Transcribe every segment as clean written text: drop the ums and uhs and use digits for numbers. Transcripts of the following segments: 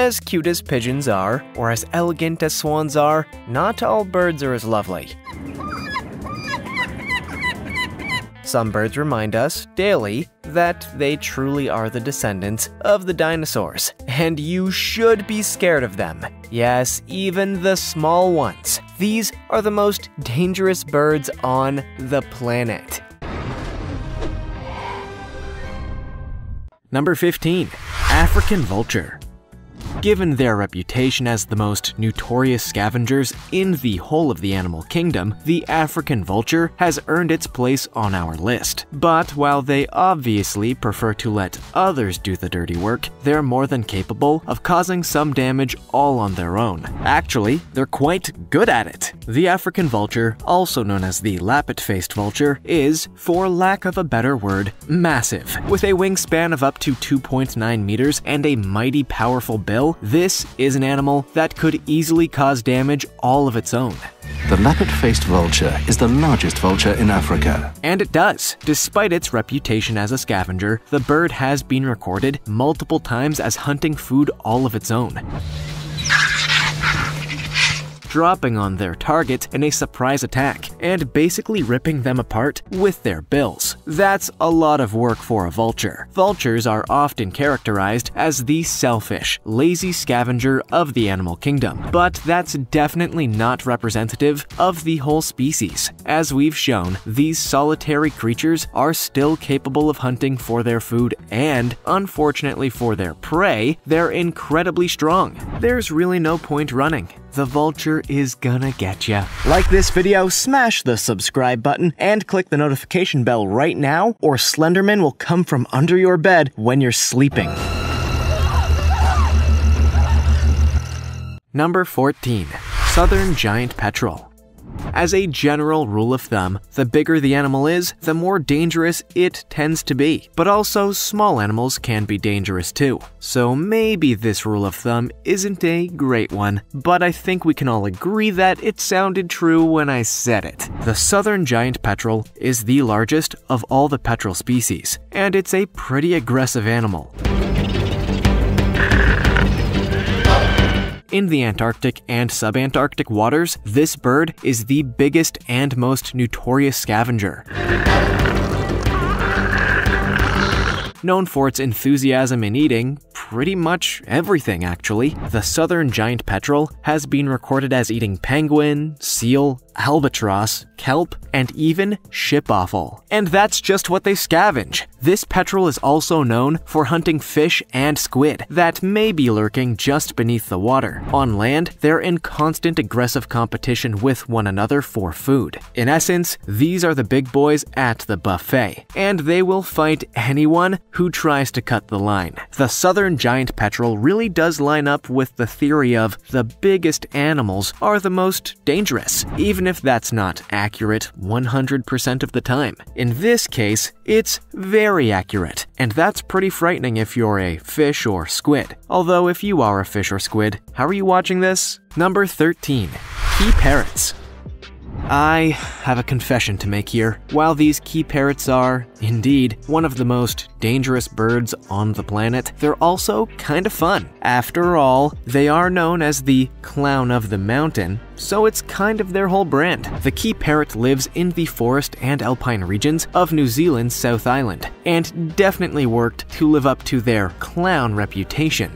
As cute as pigeons are, or as elegant as swans are, not all birds are as lovely. Some birds remind us daily that they truly are the descendants of the dinosaurs, and you should be scared of them. Yes, even the small ones. These are the most dangerous birds on the planet. Number 15. African vulture. Given their reputation as the most notorious scavengers in the whole of the animal kingdom, the African vulture has earned its place on our list. But while they obviously prefer to let others do the dirty work, they're more than capable of causing some damage all on their own. Actually, they're quite good at it. The African vulture, also known as the lappet-faced vulture, is, for lack of a better word, massive. With a wingspan of up to 2.9 meters and a mighty powerful bill, this is an animal that could easily cause damage all of its own. The lappet-faced vulture is the largest vulture in Africa. And it does. Despite its reputation as a scavenger, the bird has been recorded multiple times as hunting food all of its own, dropping on their target in a surprise attack and basically ripping them apart with their bills. That's a lot of work for a vulture. Vultures are often characterized as the selfish, lazy scavenger of the animal kingdom, but that's definitely not representative of the whole species. As we've shown, these solitary creatures are still capable of hunting for their food and, unfortunately for their prey, they're incredibly strong. There's really no point running. The vulture is gonna get ya. Like this video, smash the subscribe button, and click the notification bell right now, or Slenderman will come from under your bed when you're sleeping. Number 14. Southern giant petrel. As a general rule of thumb, the bigger the animal is, the more dangerous it tends to be. But also, small animals can be dangerous too. So maybe this rule of thumb isn't a great one, but I think we can all agree that it sounded true when I said it. The southern giant petrel is the largest of all the petrel species, and it's a pretty aggressive animal. In the Antarctic and subantarctic waters, this bird is the biggest and most notorious scavenger, known for its enthusiasm in eating pretty much everything, actually. The southern giant petrel has been recorded as eating penguin, seal, albatross, kelp, and even ship offal. And that's just what they scavenge. This petrel is also known for hunting fish and squid that may be lurking just beneath the water. On land, they're in constant aggressive competition with one another for food. In essence, these are the big boys at the buffet, and they will fight anyone who tries to cut the line. The southern giant petrel really does line up with the theory of the biggest animals are the most dangerous, even if that's not accurate 100% of the time. In this case, it's very accurate, and that's pretty frightening if you're a fish or squid. Although if you are a fish or squid, how are you watching this? Number 13. Key parrots. I have a confession to make here. While these key parrots are, indeed, one of the most dangerous birds on the planet, they're also kind of fun. After all, they are known as the clown of the mountain, so it's kind of their whole brand. The key parrot lives in the forest and alpine regions of New Zealand's South Island, and definitely worked to live up to their clown reputation.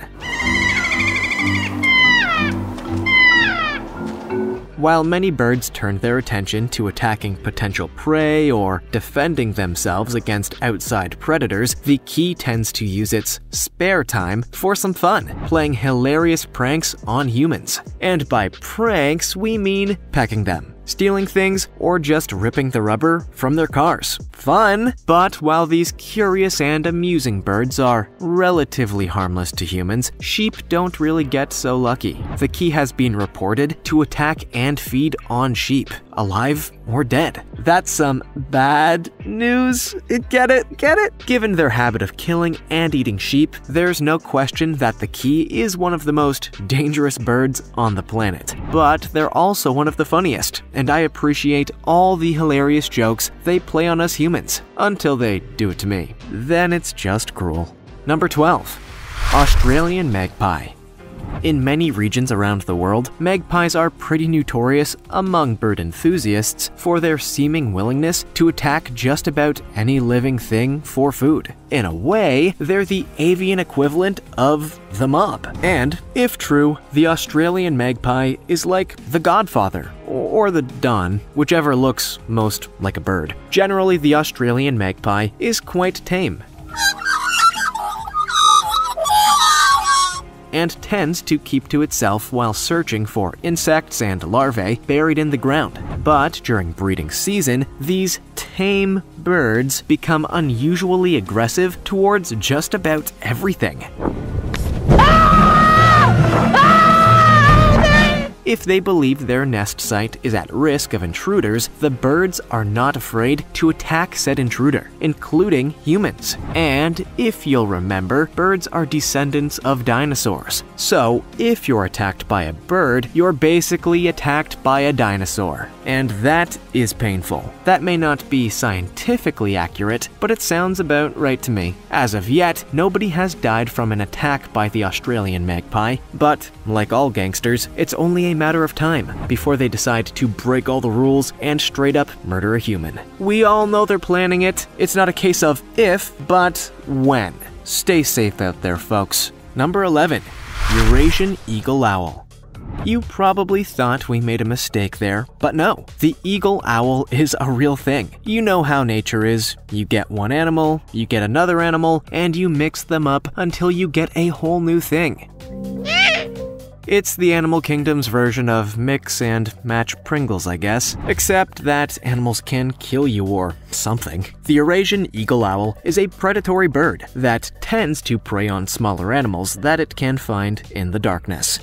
While many birds turn their attention to attacking potential prey or defending themselves against outside predators, the key tends to use its spare time for some fun, playing hilarious pranks on humans. And by pranks, we mean pecking them, stealing things, or just ripping the rubber from their cars. Fun! But while these curious and amusing birds are relatively harmless to humans, sheep don't really get so lucky. The key has been reported to attack and feed on sheep, alive or dead. That's some bad news. Get it? Get it? Given their habit of killing and eating sheep, there's no question that the key is one of the most dangerous birds on the planet. But they're also one of the funniest, and I appreciate all the hilarious jokes they play on us humans, until they do it to me. Then it's just cruel. Number 12. Australian magpie. In many regions around the world, magpies are pretty notorious among bird enthusiasts for their seeming willingness to attack just about any living thing for food. In a way, they're the avian equivalent of the mob. And, if true, the Australian magpie is like the Godfather, or the Don, whichever looks most like a bird. Generally, the Australian magpie is quite tame and tends to keep to itself while searching for insects and larvae buried in the ground. But during breeding season, these tame birds become unusually aggressive towards just about everything. If they believe their nest site is at risk of intruders, the birds are not afraid to attack said intruder, including humans. And if you'll remember, birds are descendants of dinosaurs. So if you're attacked by a bird, you're basically attacked by a dinosaur. And that is painful. That may not be scientifically accurate, but it sounds about right to me. As of yet, nobody has died from an attack by the Australian magpie, but like all gangsters, it's only a matter of time before they decide to break all the rules and straight up murder a human. We all know they're planning it. It's not a case of if, but when. Stay safe out there, folks. Number 11. Eurasian eagle owl. You probably thought we made a mistake there, but no. The eagle owl is a real thing. You know how nature is. You get one animal, you get another animal, and you mix them up until you get a whole new thing. It's the animal kingdom's version of mix and match Pringles, I guess, except that animals can kill you or something. The Eurasian eagle owl is a predatory bird that tends to prey on smaller animals that it can find in the darkness.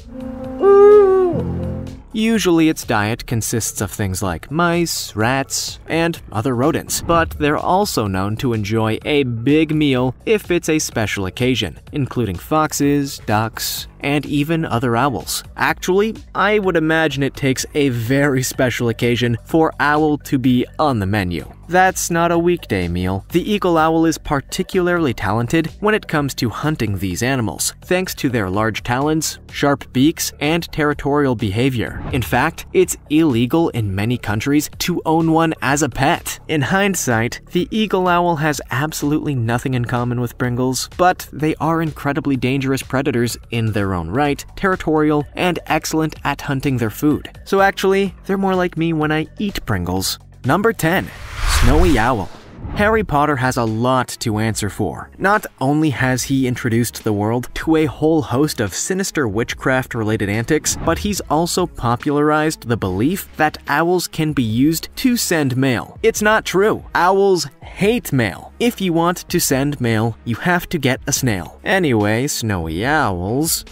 Usually its diet consists of things like mice, rats, and other rodents, but they're also known to enjoy a big meal if it's a special occasion, including foxes, ducks, and even other owls. Actually, I would imagine it takes a very special occasion for owl to be on the menu. That's not a weekday meal. The eagle owl is particularly talented when it comes to hunting these animals, thanks to their large talons, sharp beaks, and territorial behavior. In fact, it's illegal in many countries to own one as a pet. In hindsight, the eagle owl has absolutely nothing in common with Pringles, but they are incredibly dangerous predators in their own right, territorial, and excellent at hunting their food. So actually, they're more like me when I eat Pringles. Number 10. Snowy owl. Harry Potter has a lot to answer for. Not only has he introduced the world to a whole host of sinister witchcraft-related antics, but he's also popularized the belief that owls can be used to send mail. It's not true. Owls hate mail. If you want to send mail, you have to get a snail. Anyway, snowy owls...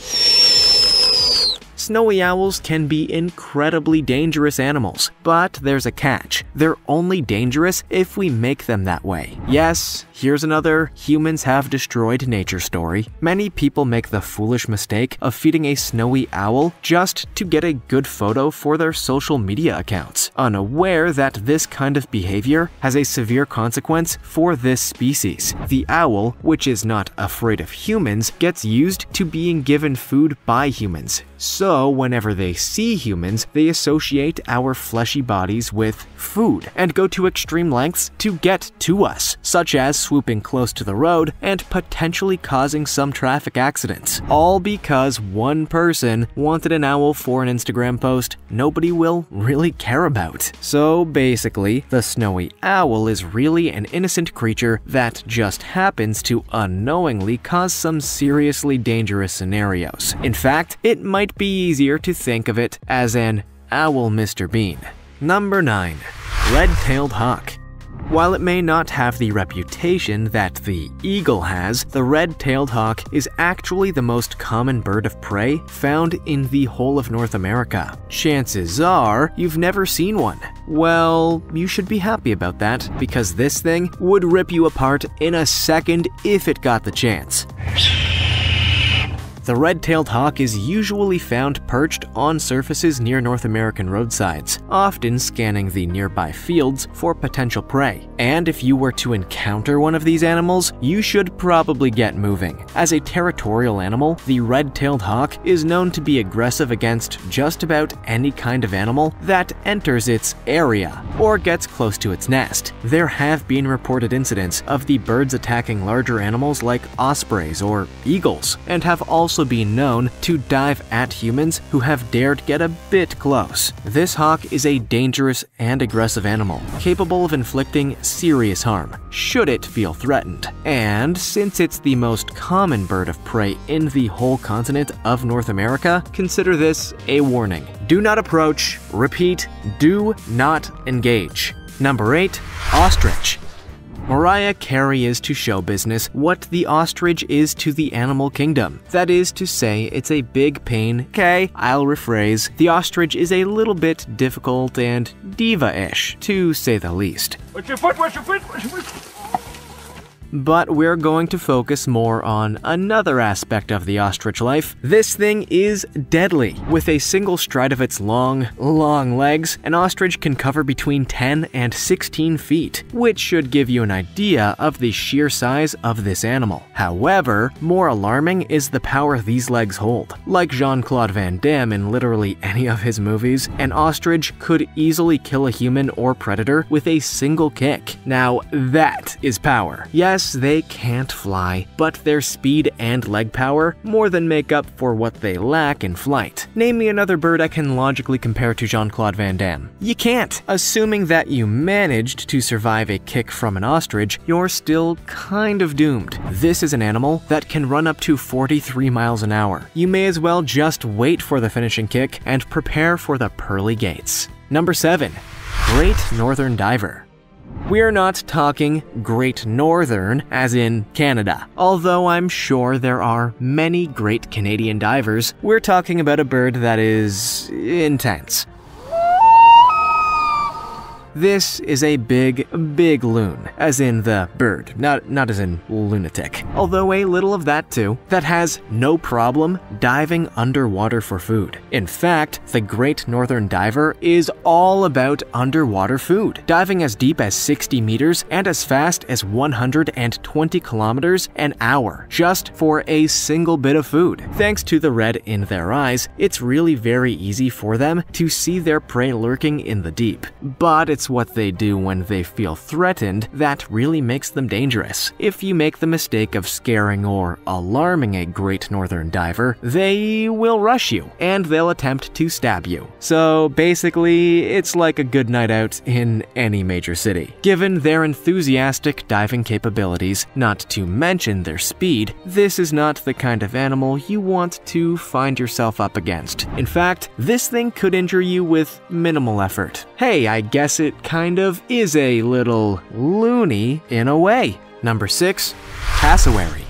Snowy owls can be incredibly dangerous animals, but there's a catch. They're only dangerous if we make them that way. Yes, here's another humans have destroyed nature story. Many people make the foolish mistake of feeding a snowy owl just to get a good photo for their social media accounts, unaware that this kind of behavior has a severe consequence for this species. The owl, which is not afraid of humans, gets used to being given food by humans. So whenever they see humans, they associate our fleshy bodies with food and go to extreme lengths to get to us, such as swooping close to the road and potentially causing some traffic accidents. All because one person wanted an owl for an Instagram post nobody will really care about. So basically, the snowy owl is really an innocent creature that just happens to unknowingly cause some seriously dangerous scenarios. In fact, it might be easier to think of it as an owl Mr. Bean. Number 9. Red-tailed hawk. While it may not have the reputation that the eagle has, the red-tailed hawk is actually the most common bird of prey found in the whole of North America. Chances are you've never seen one. Well, you should be happy about that, because this thing would rip you apart in a second if it got the chance. The red-tailed hawk is usually found perched on surfaces near North American roadsides, often scanning the nearby fields for potential prey. And if you were to encounter one of these animals, you should probably get moving. As a territorial animal, the red-tailed hawk is known to be aggressive against just about any kind of animal that enters its area or gets close to its nest. There have been reported incidents of the birds attacking larger animals like ospreys or eagles, and have also been known to dive at humans who have dared get a bit close. This hawk is a dangerous and aggressive animal, capable of inflicting serious harm, should it feel threatened. And since it's the most common bird of prey in the whole continent of North America, consider this a warning. Do not approach. Repeat, do not engage. Number 8. Ostrich. Mariah Carey is to show business what the ostrich is to the animal kingdom. That is to say, it's a big pain. Okay, I'll rephrase. The ostrich is a little bit difficult and diva-ish, to say the least. Watch your foot, watch your foot, watch your foot. But we're going to focus more on another aspect of the ostrich life. This thing is deadly. With a single stride of its long legs, an ostrich can cover between 10 and 16 feet, which should give you an idea of the sheer size of this animal. However, more alarming is the power these legs hold. Like Jean-Claude Van Damme in literally any of his movies, an ostrich could easily kill a human or predator with a single kick. Now, that is power. Yes, they can't fly, but their speed and leg power more than make up for what they lack in flight. Name me another bird I can logically compare to Jean-Claude Van Damme. You can't. Assuming that you managed to survive a kick from an ostrich, you're still kind of doomed. This is an animal that can run up to 43 miles an hour. You may as well just wait for the finishing kick and prepare for the pearly gates. Number 7. Great Northern Diver. We're not talking Great Northern, as in Canada, although I'm sure there are many great Canadian divers. We're talking about a bird that is intense. This is a big loon, as in the bird, not as in lunatic, although a little of that too, that has no problem diving underwater for food. In fact, the Great Northern Diver is all about underwater food, diving as deep as 60 meters and as fast as 120 kilometers an hour, just for a single bit of food. Thanks to the red in their eyes, it's really very easy for them to see their prey lurking in the deep. But it's what they do when they feel threatened that really makes them dangerous. If you make the mistake of scaring or alarming a Great Northern Diver, they will rush you, and they'll attempt to stab you. So basically, it's like a good night out in any major city. Given their enthusiastic diving capabilities, not to mention their speed, this is not the kind of animal you want to find yourself up against. In fact, this thing could injure you with minimal effort. Hey, I guess it kind of is a little loony in a way. Number 6. Cassowary.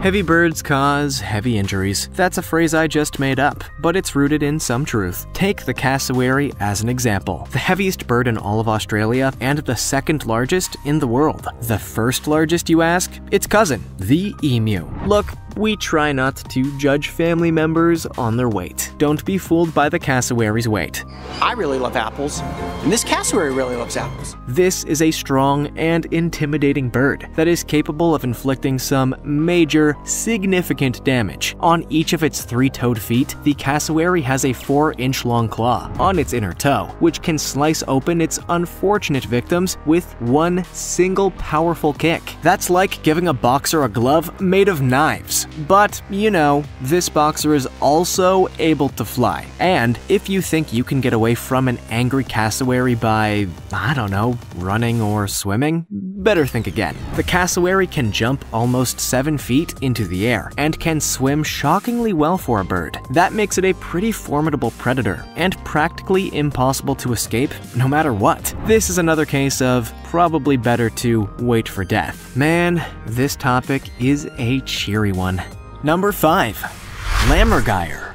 Heavy birds cause heavy injuries. That's a phrase I just made up, but it's rooted in some truth. Take the cassowary as an example. The heaviest bird in all of Australia and the second largest in the world. The first largest, you ask? Its cousin, the emu. Look, we try not to judge family members on their weight. Don't be fooled by the cassowary's weight. I really love apples, and this cassowary really loves apples. This is a strong and intimidating bird that is capable of inflicting some major significant damage. On each of its three-toed feet, the cassowary has a 4-inch long claw on its inner toe, which can slice open its unfortunate victims with one single powerful kick. That's like giving a boxer a glove made of knives. But, you know, this boxer is also able to fly. And if you think you can get away from an angry cassowary by, I don't know, running or swimming, better think again. The cassowary can jump almost 7 feet into the air and can swim shockingly well for a bird. That makes it a pretty formidable predator and practically impossible to escape no matter what. This is another case of probably better to wait for death. Man, this topic is a cheery one. Number 5. Lammergeier.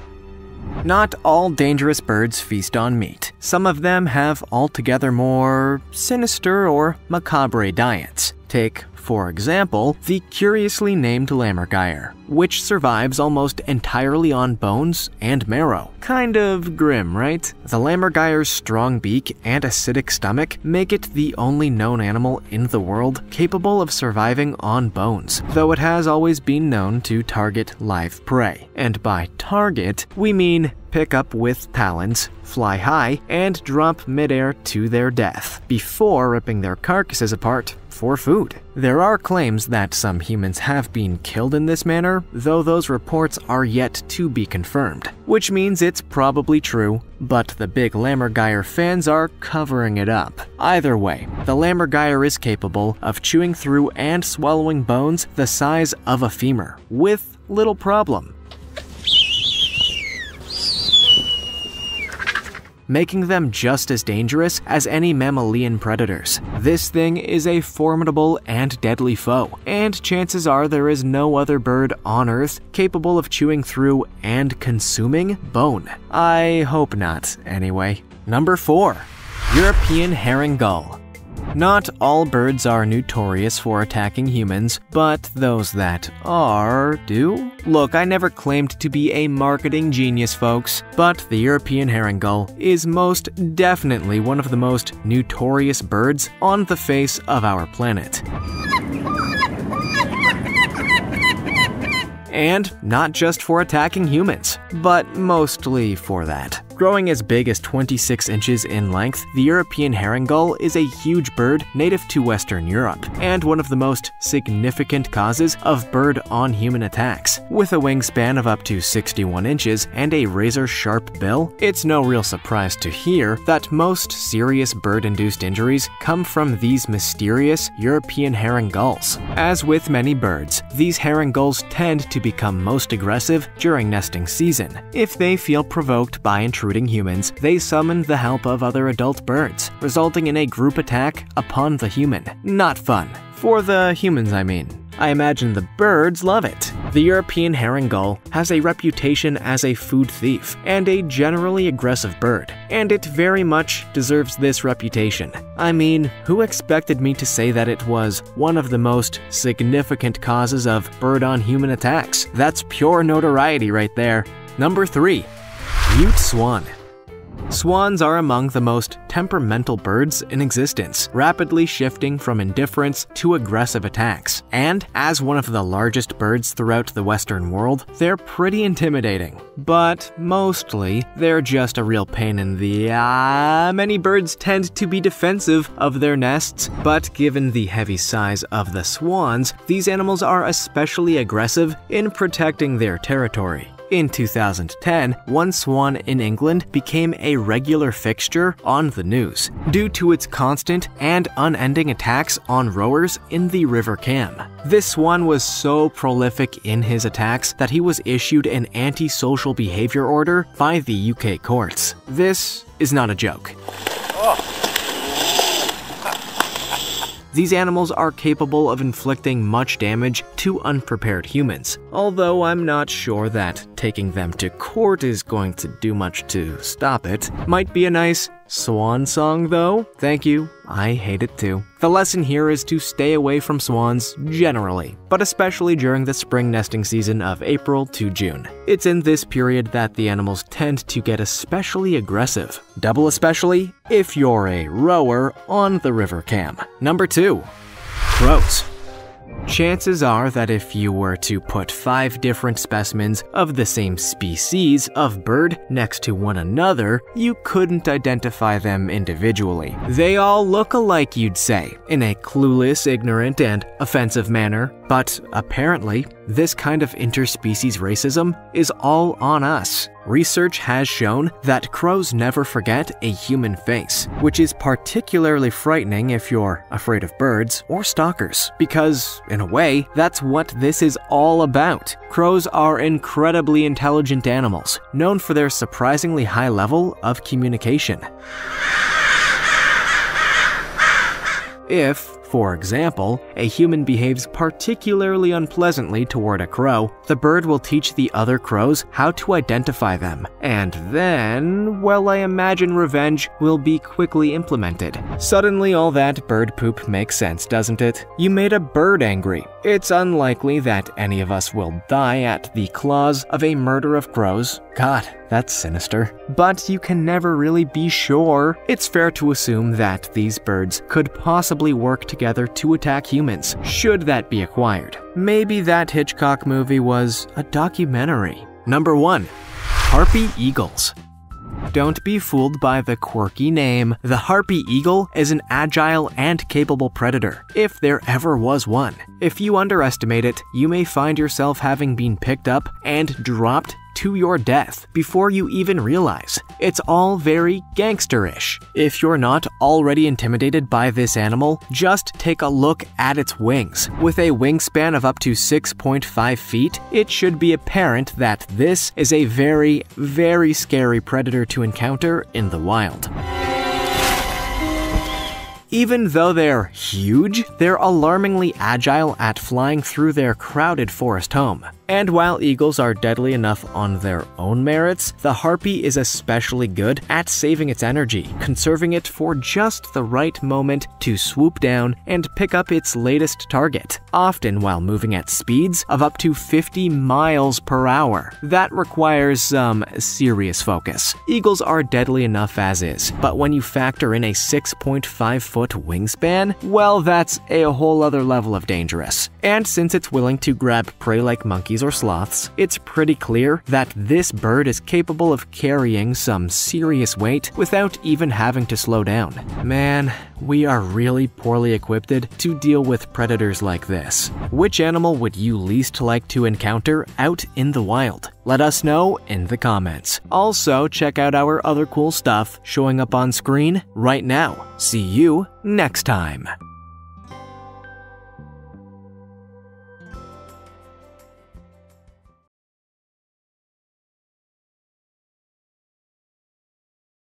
Not all dangerous birds feast on meat. Some of them have altogether more sinister or macabre diets. Take, for example, the curiously named lammergeier, which survives almost entirely on bones and marrow. Kind of grim, right? The lammergeier's strong beak and acidic stomach make it the only known animal in the world capable of surviving on bones, though it has always been known to target live prey. And by target, we mean pick up with talons, fly high, and drop midair to their death, before ripping their carcasses apart for food. There are claims that some humans have been killed in this manner, though those reports are yet to be confirmed, which means it's probably true, but the big lammergeier fans are covering it up. Either way, the lammergeier is capable of chewing through and swallowing bones the size of a femur, with little problem, making them just as dangerous as any mammalian predators. This thing is a formidable and deadly foe, and chances are there is no other bird on Earth capable of chewing through and consuming bone. I hope not, anyway. Number 4. European herring gull. Not all birds are notorious for attacking humans, but those that are do? Look, I never claimed to be a marketing genius, folks, but the European herring gull is most definitely one of the most notorious birds on the face of our planet. And not just for attacking humans, but mostly for that. Growing as big as 26 inches in length, the European herring gull is a huge bird native to Western Europe, and one of the most significant causes of bird-on-human attacks. With a wingspan of up to 61 inches and a razor-sharp bill, it's no real surprise to hear that most serious bird-induced injuries come from these mysterious European herring gulls. As with many birds, these herring gulls tend to become most aggressive during nesting season. If they feel provoked by intruders, humans, they summoned the help of other adult birds, resulting in a group attack upon the human. Not fun. For the humans, I mean. I imagine the birds love it. The European herring gull has a reputation as a food thief and a generally aggressive bird, and it very much deserves this reputation. I mean, who expected me to say that it was one of the most significant causes of bird-on-human attacks? That's pure notoriety right there. Number 3. Mute swan. Swans are among the most temperamental birds in existence, rapidly shifting from indifference to aggressive attacks. And as one of the largest birds throughout the Western world, they're pretty intimidating. But mostly, they're just a real pain in the ass. Many birds tend to be defensive of their nests, but given the heavy size of the swans, these animals are especially aggressive in protecting their territory. In 2010, one swan in England became a regular fixture on the news due to its constant and unending attacks on rowers in the River Cam. This swan was so prolific in his attacks that he was issued an anti-social behavior order by the UK courts. This is not a joke. Oh. These animals are capable of inflicting much damage to unprepared humans, although I'm not sure that taking them to court is going to do much to stop it. Might be a nice swan song, though. Thank you. I hate it too. The lesson here is to stay away from swans generally, but especially during the spring nesting season of April to June. It's in this period that the animals tend to get especially aggressive. Double especially if you're a rower on the River Cam. Number 2. Crows. Chances are that if you were to put 5 different specimens of the same species of bird next to one another, you couldn't identify them individually. They all look alike, you'd say, in a clueless, ignorant, and offensive manner. But apparently, this kind of interspecies racism is all on us. Research has shown that crows never forget a human face, which is particularly frightening if you're afraid of birds or stalkers, because, in a way, that's what this is all about. Crows are incredibly intelligent animals, known for their surprisingly high level of communication. If, For example, a human behaves particularly unpleasantly toward a crow, the bird will teach the other crows how to identify them, and then, well, I imagine revenge will be quickly implemented. Suddenly all that bird poop makes sense, doesn't it? You made a bird angry. It's unlikely that any of us will die at the claws of a murder of crows. God, that's sinister. But you can never really be sure. It's fair to assume that these birds could possibly work together to attack humans, should that be acquired. Maybe that Hitchcock movie was a documentary. Number 1. Harpy eagles. Don't be fooled by the quirky name. The harpy eagle is an agile and capable predator, if there ever was one. If you underestimate it, you may find yourself having been picked up and dropped to your death before you even realize. It's all very gangsterish. If you're not already intimidated by this animal, just take a look at its wings. With a wingspan of up to 6.5 feet, it should be apparent that this is a very, very scary predator to encounter in the wild. Even though they're huge, they're alarmingly agile at flying through their crowded forest home. And while eagles are deadly enough on their own merits, the harpy is especially good at saving its energy, conserving it for just the right moment to swoop down and pick up its latest target, often while moving at speeds of up to 50 miles per hour. That requires some serious focus. Eagles are deadly enough as is, but when you factor in a 6.5-foot wingspan, well, that's a whole other level of dangerous. And since it's willing to grab prey like monkeys or sloths, it's pretty clear that this bird is capable of carrying some serious weight without even having to slow down. Man, we are really poorly equipped to deal with predators like this. Which animal would you least like to encounter out in the wild? Let us know in the comments. Also, check out our other cool stuff showing up on screen right now. See you next time.